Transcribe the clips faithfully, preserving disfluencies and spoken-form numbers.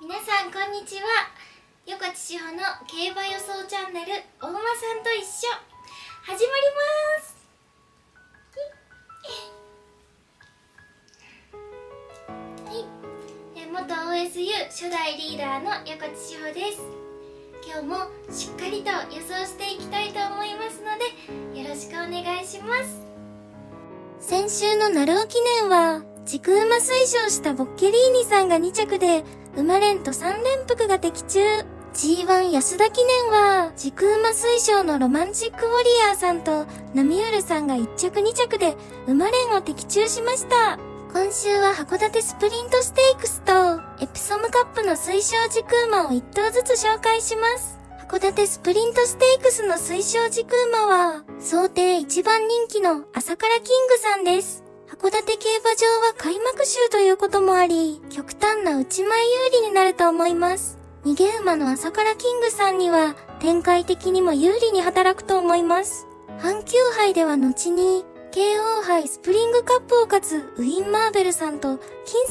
皆さんこんにちは。横地志保の競馬予想チャンネル「お馬さんと一緒」始まります。はい、え元 オーエスユー 初代リーダーの横地志保です。今日もしっかりと予想していきたいと思いますのでよろしくお願いします。先週のナルオ記念は軸馬推奨したボッケリーニさんがに着で馬連とさん連複が的中。 ジーワン 安田記念は軸馬推奨のロマンチックウォリアーさんとナミュールさんがいち着に着で馬連を的中しました。今週は函館スプリントステークスとエプソムカップの推奨軸馬をいっ頭ずつ紹介します。函館スプリントステークスの推奨軸馬は想定いちばん人気の朝倉キングさんです。函館競馬場は開幕週ということもあり、極端な打ち前有利になると思います。逃げ馬の朝倉キングさんには、展開的にも有利に働くと思います。阪急杯では後に、ケーオー 杯スプリングカップを勝つウィン・マーベルさんと僅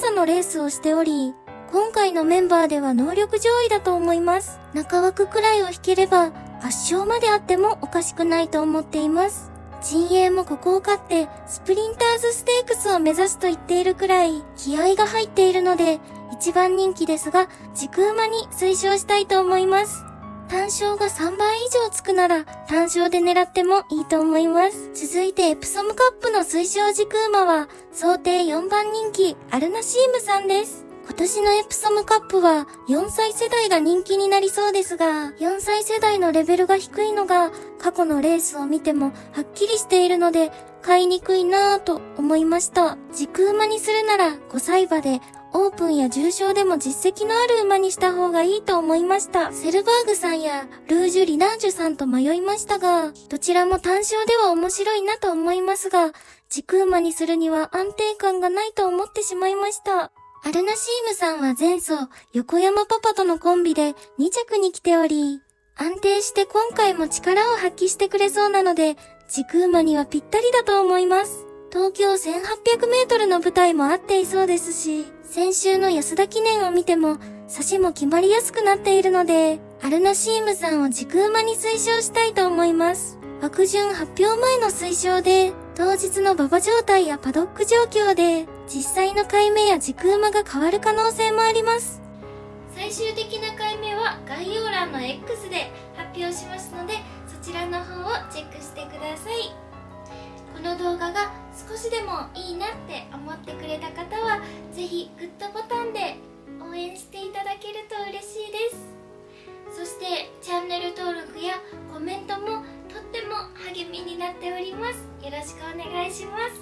差のレースをしており、今回のメンバーでは能力上位だと思います。中枠くらいを引ければ、圧勝まであってもおかしくないと思っています。陣営もここを勝ってスプリンターズステークスを目指すと言っているくらい気合が入っているのでいちばん人気ですが軸馬に推奨したいと思います。単勝がさんばい以上つくなら単勝で狙ってもいいと思います。続いてエプソムカップの推奨軸馬は想定よんばん人気アルナシームさんです。今年のエプソムカップはよんさい世代が人気になりそうですが、よんさい世代のレベルが低いのが過去のレースを見てもはっきりしているので買いにくいなぁと思いました。軸馬にするならごさい馬でオープンや重賞でも実績のある馬にした方がいいと思いました。セルバーグさんやルージュ・リナージュさんと迷いましたが、どちらも単勝では面白いなと思いますが、軸馬にするには安定感がないと思ってしまいました。アルナシームさんは前走、横山パパとのコンビでに着に来ており、安定して今回も力を発揮してくれそうなので、軸馬にはぴったりだと思います。東京せんはっぴゃくメートルの舞台も合っていそうですし、先週の安田記念を見ても、差しも決まりやすくなっているので、アルナシームさんを軸馬に推奨したいと思います。枠順発表前の推奨で、当日の馬場状態やパドック状況で、実際の買い目や軸馬が変わる可能性もあります。最終的な買い目は概要欄の エックス で発表しますので、そちらの方をチェックしてください。この動画が少しでもいいなって思ってくれた方は、ぜひグッドボタンで応援していただけると嬉しいです。そしてチャンネル登録やコメントもとっても励みになっております。よろしくお願いします。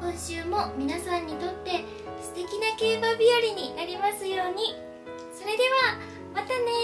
今週も皆さんにとって素敵な競馬日和になりますように。それではまたね。